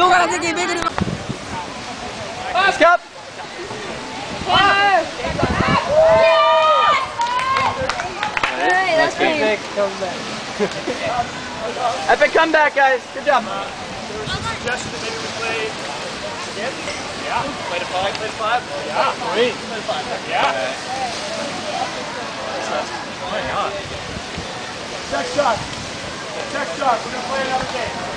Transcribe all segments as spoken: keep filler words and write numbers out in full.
動かなきゃいけない。スカップ。Epic comeback. Epic comeback, guys. Good job. Uh, there was a suggestion that maybe we play again. Yeah. Play to five. Play to five. Yeah. Great. Play to five. Yeah. Why not? Check shot. Check shot. We're gonna play another game.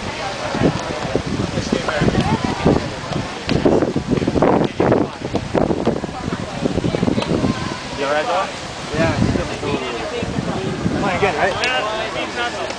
Let's get back. You alright, dog? Yeah, it's really cool. Come on again, right? Yeah, it means nothing.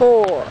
four.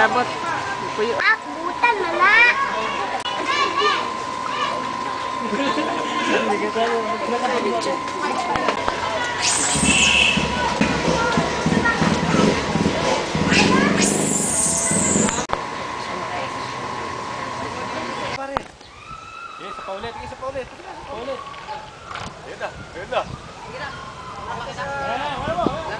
Labot. Puyo. Ak, butan na na. Pare. Isa pa ulit, isa pa ulit. Ulit. Ayun na, ayun na. Sige na. Wala mo. Wala.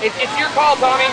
It's, it's your call, Tommy.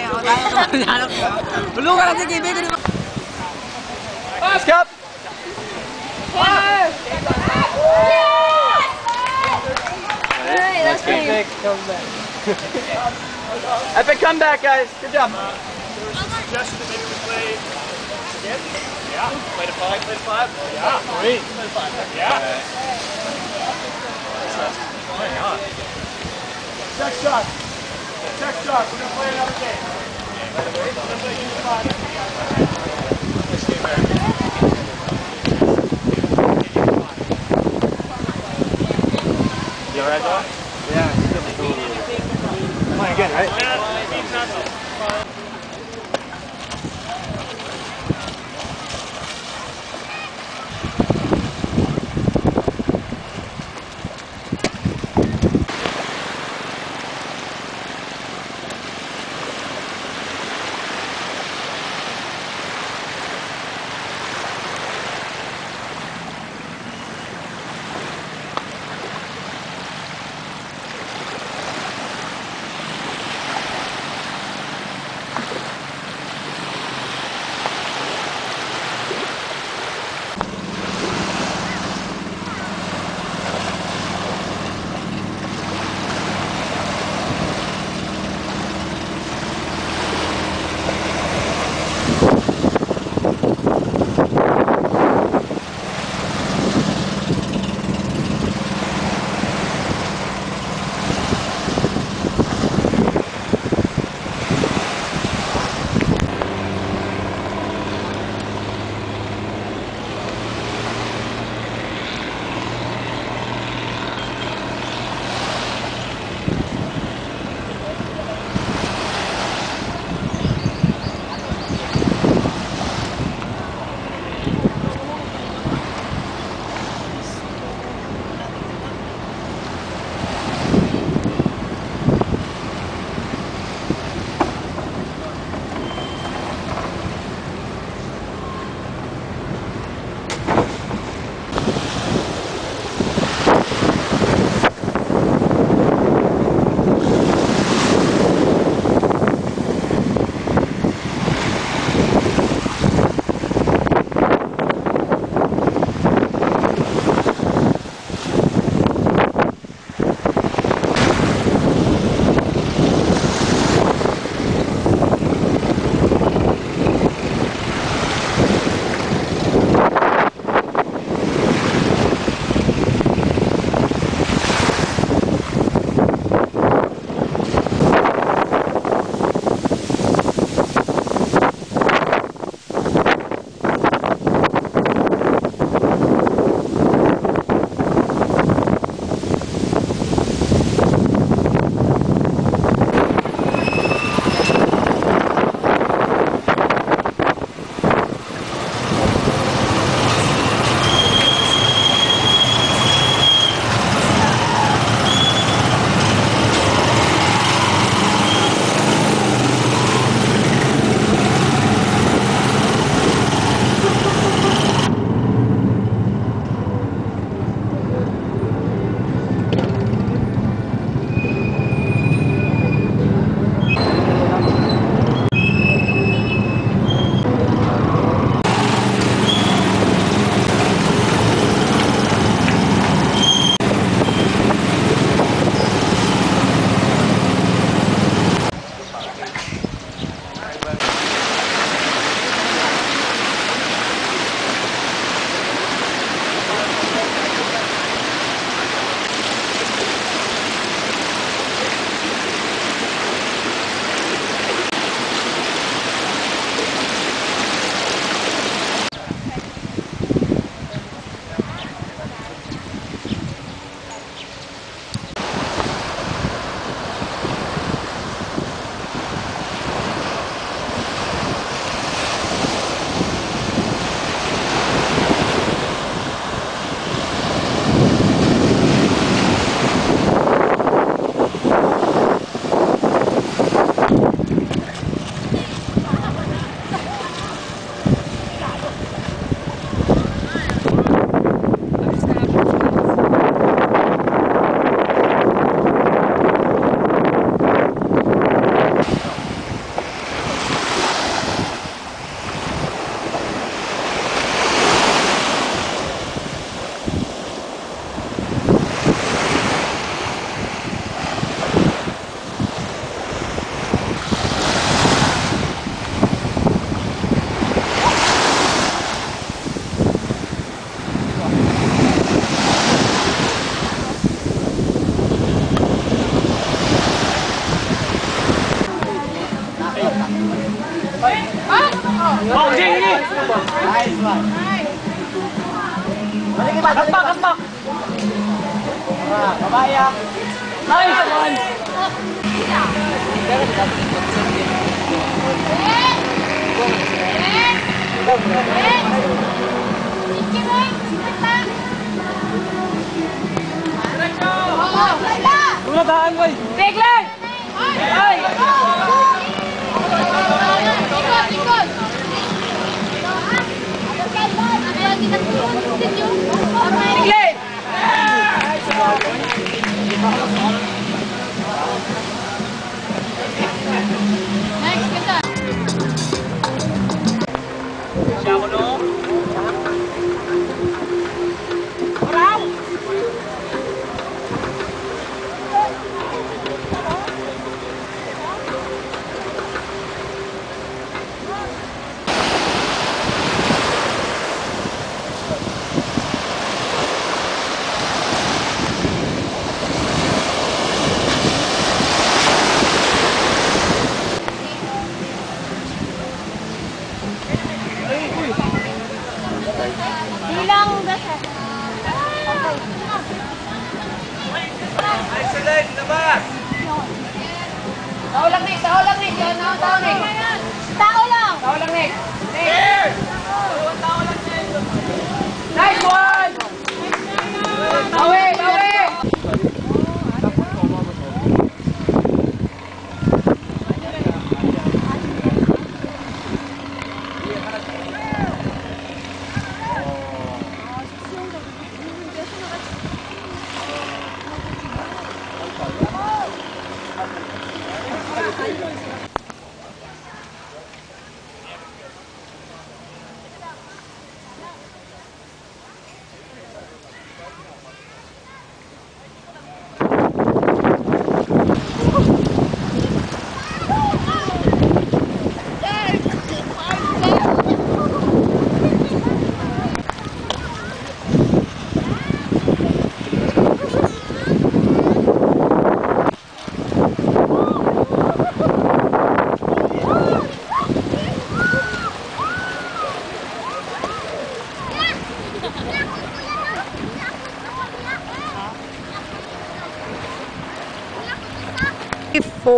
Let's go! That's epic comeback. Epic comeback, guys. Good job. Uh, there was a suggestion that maybe we play again. Yeah. Play to five. Play to five. Yeah. Great. Play to five. Yeah. Why not? Check shot. Check shot. We're gonna play another game. We're gonna play two five. Let's stay back. You alright, dog? Yeah, it's still cool. again, right? Kampak, kampak. Nah, bapak ya. Nice one. Four.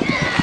Yeah.